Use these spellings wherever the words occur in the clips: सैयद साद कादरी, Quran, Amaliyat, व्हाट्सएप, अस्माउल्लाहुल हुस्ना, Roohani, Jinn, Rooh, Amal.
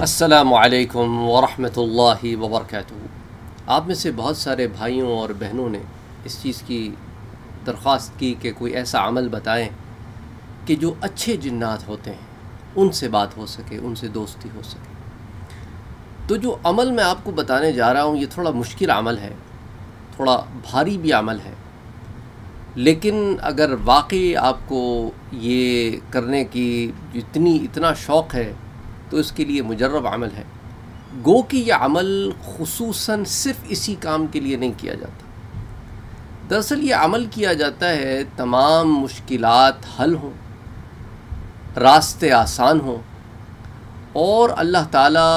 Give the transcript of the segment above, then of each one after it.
अस्सलामु अलैकुम वरहमतुल्लाहि वबरकातुहू। आप में से बहुत सारे भाइयों और बहनों ने इस चीज़ की दरख्वास्त की कि कोई ऐसा अमल बताएं कि जो अच्छे जिन्नात होते हैं उनसे बात हो सके, उनसे दोस्ती हो सके। तो जो अमल मैं आपको बताने जा रहा हूँ ये थोड़ा मुश्किल अमल है, थोड़ा भारी भी अमल है, लेकिन अगर वाकई आपको ये करने की इतना शौक़ है तो इसके लिए मुजर्रब अमल है। गो कि यह अमल खुसूसन सिर्फ़ इसी काम के लिए नहीं किया जाता। दरअसल ये अमल किया जाता है तमाम मुश्किलात हल हों, रास्ते आसान हों और अल्लाह ताला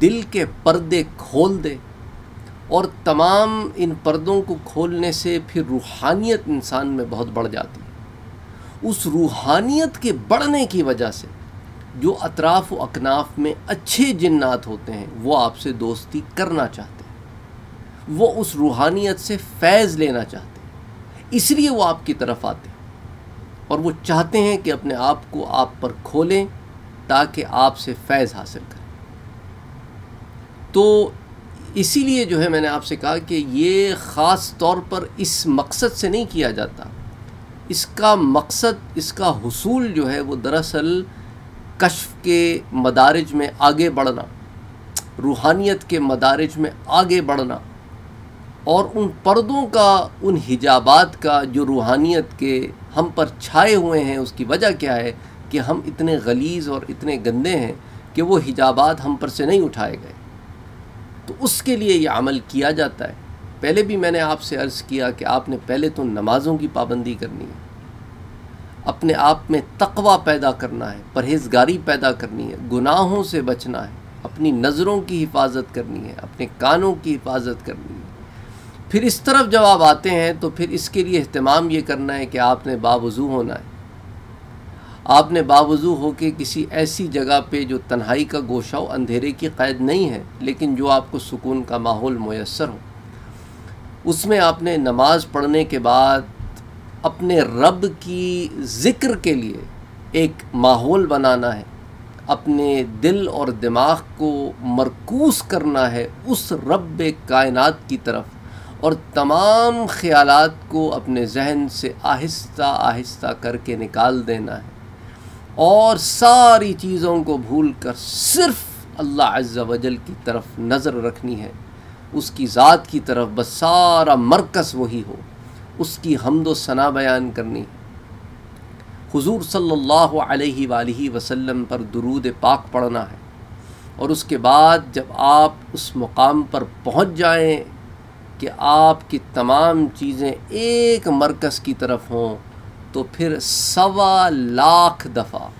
दिल के पर्दे खोल दे। और तमाम इन पर्दों को खोलने से फिर रूहानियत इंसान में बहुत बढ़ जाती है। उस रूहानियत के बढ़ने की वजह से जो अतराफ़ व अकनाफ में अच्छे जिन्नात होते हैं वो आपसे दोस्ती करना चाहते हैं, वो उस रूहानियत से फैज़ लेना चाहते हैं, इसलिए वो आपकी तरफ आते हैं और वो चाहते हैं कि अपने आप को आप पर खोलें ताकि आपसे फैज़ हासिल करें। तो इसीलिए जो है मैंने आपसे कहा कि ये ख़ास तौर पर इस मकसद से नहीं किया जाता। इसका मकसद, इसका हुसूल जो है वो दरअसल कश्फ के मदारिज में आगे बढ़ना, रूहानियत के मदारिज में आगे बढ़ना और उन पर्दों का, उन हिजाबात का जो रूहानियत के हम पर छाए हुए हैं। उसकी वजह क्या है कि हम इतने गलीज़ और इतने गंदे हैं कि वो हिजाबात हम पर से नहीं उठाए गए। तो उसके लिए ये अमल किया जाता है। पहले भी मैंने आपसे अर्ज़ किया कि आपने पहले तो नमाज़ों की पाबंदी करनी है, अपने आप में तक़वा पैदा करना है, परहेज़गारी पैदा करनी है, गुनाहों से बचना है, अपनी नज़रों की हिफाजत करनी है, अपने कानों की हिफाजत करनी है। फिर इस तरफ जब आप आते हैं तो फिर इसके लिए अहतमाम ये करना है कि आपने बावज़ू होना है। आपने बावज़ू होकर किसी ऐसी जगह पे जो तन्हाई का गोशा हो, अंधेरे की क़ैद नहीं है लेकिन जो आपको सुकून का माहौल मुयस्सर हो, उसमें आपने नमाज़ पढ़ने के बाद अपने रब की ज़िक्र के लिए एक माहौल बनाना है, अपने दिल और दिमाग को मरकूस करना है उस रब कायनात की तरफ और तमाम ख़यालात को अपने जहन से आहिस्ता आहिस्ता करके निकाल देना है और सारी चीज़ों को भूल कर सिर्फ़ अल्लाह अज़्ज़ा वजल की तरफ नज़र रखनी है, उसकी ज़ात की तरफ। बस सारा मरकज़ वही हो, उसकी हम्दो सना बयान करनी। हुजूर सल्लल्लाहु अलैहि वसल्लम पर दुरूद पाक पढ़ना है और उसके बाद जब आप उस मुकाम पर पहुंच जाएं कि आपकी तमाम चीज़ें एक मरकज़ की तरफ हों तो फिर 1.25 लाख दफ़ा।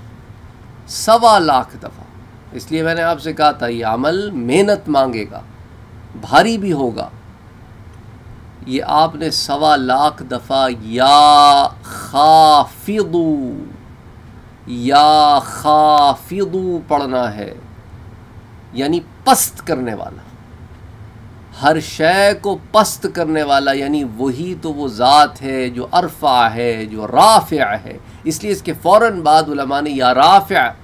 इसलिए मैंने आपसे कहा था ये अमल मेहनत मांगेगा, भारी भी होगा। ये आपने 1.25 लाख दफ़ा या खाफिदू पढ़ना है, यानी पस्त करने वाला, हर शय को पस्त करने वाला, यानी वही तो वो ज़ात है जो अरफा है, जो राफ़िया है। इसलिए इसके फ़ौरन बाद उलमा ने या राफ़िया,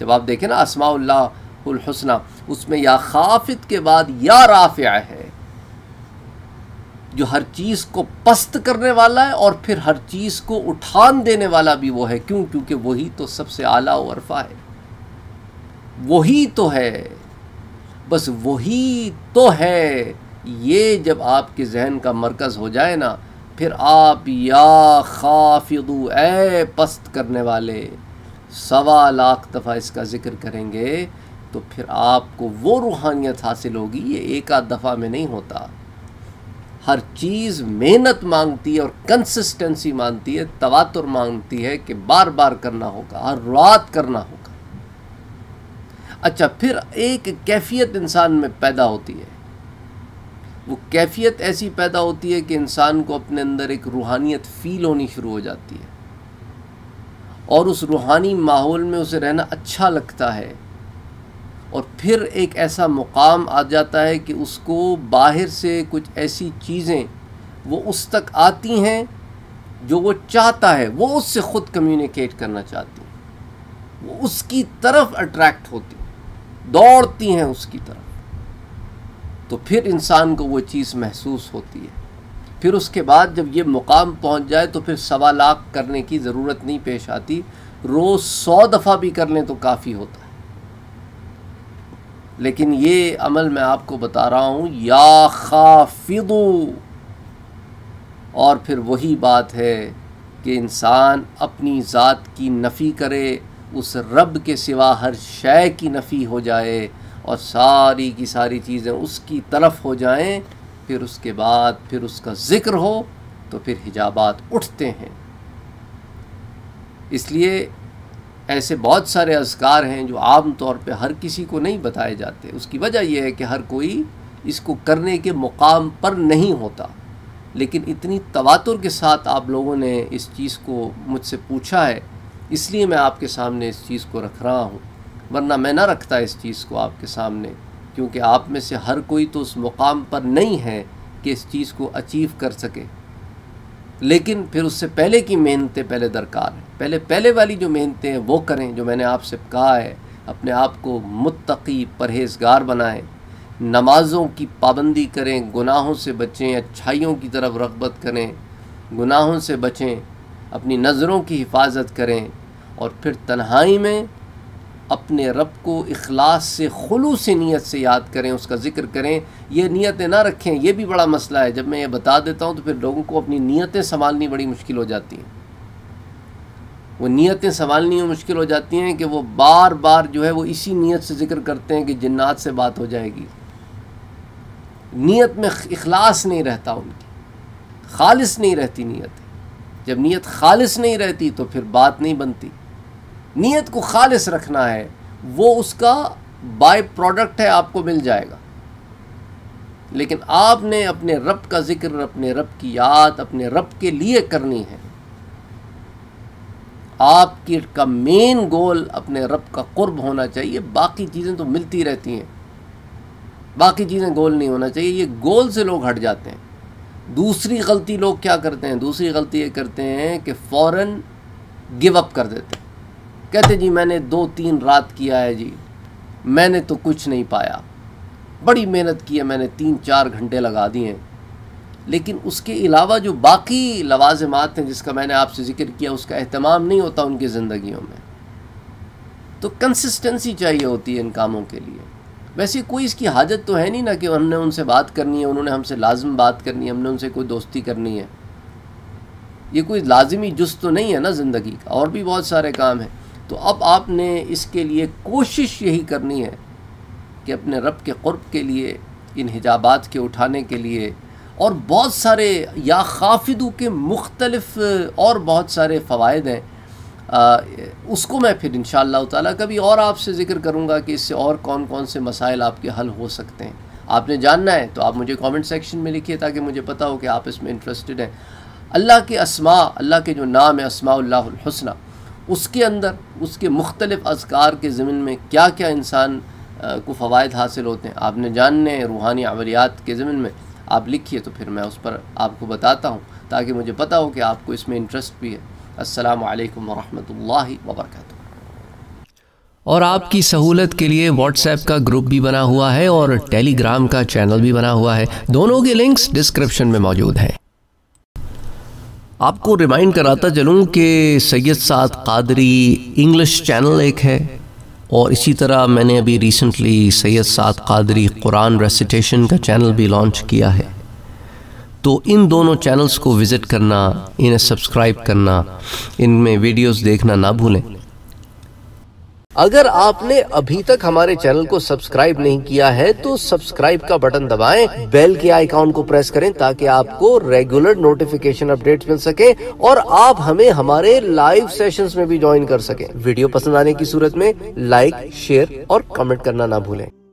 जब आप देखें ना अस्माउल्लाहुल हुस्ना, उसमें या खाफिद के बाद या राफ़िया है, जो हर चीज़ को पस्त करने वाला है और फिर हर चीज़ को उठान देने वाला भी वो है। क्यों? क्योंकि वही तो सबसे आला और अरफा है, वही तो है, बस वही तो है। ये जब आपके जहन का मरकज़ हो जाए ना, फिर आप या खाफिदू, ए पस्त करने वाले, 1.25 लाख दफ़ा इसका ज़िक्र करेंगे तो फिर आपको वो रूहानियत हासिल होगी। ये एक आध दफ़ा में नहीं होता, हर चीज़ मेहनत मांगती है और कंसिस्टेंसी मांगती है, तवातुर मांगती है कि बार बार करना होगा, हर रात करना होगा। अच्छा, फिर एक कैफियत इंसान में पैदा होती है, वो कैफियत ऐसी पैदा होती है कि इंसान को अपने अंदर एक रूहानियत फ़ील होनी शुरू हो जाती है और उस रूहानी माहौल में उसे रहना अच्छा लगता है और फिर एक ऐसा मुकाम आ जाता है कि उसको बाहर से कुछ ऐसी चीज़ें वो उस तक आती हैं जो वो चाहता है, वो उससे ख़ुद कम्युनिकेट करना चाहती हैं, वो उसकी तरफ अट्रैक्ट होती हैं, दौड़ती हैं उसकी तरफ। तो फिर इंसान को वो चीज़ महसूस होती है। फिर उसके बाद जब ये मुकाम पहुंच जाए तो फिर 1.25 लाख करने की ज़रूरत नहीं पेश आती, रोज़ 100 दफ़ा भी कर लें तो काफ़ी होता है। लेकिन ये अमल मैं आपको बता रहा हूँ, या खाफिदू। और फिर वही बात है कि इंसान अपनी ज़ात की नफ़ी करे, उस रब के सिवा हर शय की नफ़ी हो जाए और सारी की सारी चीज़ें उसकी तरफ हो जाएं। फिर उसके बाद फिर उसका ज़िक्र हो तो फिर हिजाबात उठते हैं। इसलिए ऐसे बहुत सारे अज़कार हैं जो आम तौर पे हर किसी को नहीं बताए जाते। उसकी वजह यह है कि हर कोई इसको करने के मुकाम पर नहीं होता। लेकिन इतनी तवातुर के साथ आप लोगों ने इस चीज़ को मुझसे पूछा है, इसलिए मैं आपके सामने इस चीज़ को रख रहा हूँ, वरना मैं ना रखता इस चीज़ को आपके सामने, क्योंकि आप में से हर कोई तो उस मुकाम पर नहीं है कि इस चीज़ को अचीव कर सके। लेकिन फिर उससे पहले की मेहनतें पहले दरकार हैं, पहले वाली जो मेहनतें हैं वो करें। जो मैंने आपसे कहा है, अपने आप को मुत्तकी परहेज़गार बनाएं, नमाज़ों की पाबंदी करें, गुनाहों से बचें, अच्छाइयों की तरफ रग़बत करें, गुनाहों से बचें, अपनी नज़रों की हिफाजत करें और फिर तन्हाई में अपने रब को इखलास से, खुलूस नीयत से याद करें, उसका ज़िक्र करें। ये नीयतें ना रखें, ये भी बड़ा मसला है। जब मैं ये बता देता हूँ तो फिर लोगों को अपनी नीयतें संभालनी बड़ी मुश्किल हो जाती हैं। वो नीयतें संभालनी मुश्किल हो जाती हैं कि वो बार बार जो है वो इसी नीयत से ज़िक्र करते हैं कि जिन्नात से बात हो जाएगी। नीयत में इखलास नहीं रहता, उनकी खालिस नहीं रहती नीयत। जब नीयत खालिस नहीं रहती तो फिर बात नहीं बनती। नीयत को खालिस रखना है, वो उसका बाय प्रोडक्ट है, आपको मिल जाएगा। लेकिन आपने अपने रब का ज़िक्र, अपने रब की याद अपने रब के लिए करनी है। आपकी का मेन गोल अपने रब का कुर्ब होना चाहिए, बाकी चीज़ें तो मिलती रहती हैं, बाकी चीज़ें गोल नहीं होना चाहिए। ये गोल से लोग हट जाते हैं। दूसरी गलती लोग क्या करते हैं, दूसरी गलती ये करते हैं कि फ़ौरन गिव अप कर देते हैं। कहते जी मैंने 2-3 रात किया है जी, मैंने तो कुछ नहीं पाया, बड़ी मेहनत की है, मैंने 3-4 घंटे लगा दिए हैं। लेकिन उसके अलावा जो बाकी लवाजमात हैं जिसका मैंने आपसे ज़िक्र किया, उसका अहतमाम नहीं होता उनकी ज़िंदगियों में। तो कंसिस्टेंसी चाहिए होती है इन कामों के लिए। वैसे कोई इसकी हाजत तो है नहीं ना कि हमने उनसे बात करनी है, उन्होंने हमसे लाजम बात करनी है, हमने उनसे कोई दोस्ती करनी है। ये कोई लाजमी जुज़ तो नहीं है ना ज़िंदगी का, और भी बहुत सारे काम हैं। तो अब आपने इसके लिए कोशिश यही करनी है कि अपने रब के क़ुर्ब के लिए, इन हिजाबात के उठाने के लिए, और बहुत सारे या खाफिदू के मुख्तलिफ और बहुत सारे फ़वाइद हैं। उसको मैं फिर इंशाअल्लाह ताला कभी और आपसे ज़िक्र करूँगा कि इससे और कौन कौन से मसाइल आपके हल हो सकते हैं। आपने जानना है तो आप मुझे कमेंट सेक्शन में लिखिए ताकि मुझे पता हो कि आप इसमें इंटरेस्टेड हैं। अल्लाह के अस्मा, अल्लाह के जो नाम है अस्माउल्लाहुल हुस्ना, उसके अंदर उसके मुख्तलिफ अज़कार के ज़मीन में क्या क्या इंसान को फ़वाइद हासिल होते हैं आपने जानने हैं। रूहानी अमलियात के ज़मीन में आप लिखिए तो फिर मैं उस पर आपको बताता हूँ, ताकि मुझे पता हो कि आपको इसमें इंटरेस्ट भी है। अस्सलामु अलैकुम वरहमतुल्लाहि वबरकातुहू। और आपकी सहूलत के लिए व्हाट्सएप का ग्रुप भी बना हुआ है और टेलीग्राम का चैनल भी बना हुआ है, दोनों के लिंक्स डिस्क्रिप्शन में मौजूद हैं। आपको रिमाइंड कराता चलूँ कि सैयद साद कादरी इंग्लिश चैनल एक है, और इसी तरह मैंने अभी रिसेंटली सैयद साद कादरी कुरान रेसिटेशन का चैनल भी लॉन्च किया है। तो इन दोनों चैनल्स को विज़िट करना, इन्हें सब्सक्राइब करना, इनमें वीडियोस देखना ना भूलें। अगर आपने अभी तक हमारे चैनल को सब्सक्राइब नहीं किया है तो सब्सक्राइब का बटन दबाएं, बेल के आइकॉन को प्रेस करें ताकि आपको रेगुलर नोटिफिकेशन अपडेट्स मिल सके और आप हमें हमारे लाइव सेशंस में भी ज्वाइन कर सकें। वीडियो पसंद आने की सूरत में लाइक, शेयर और कमेंट करना ना भूलें।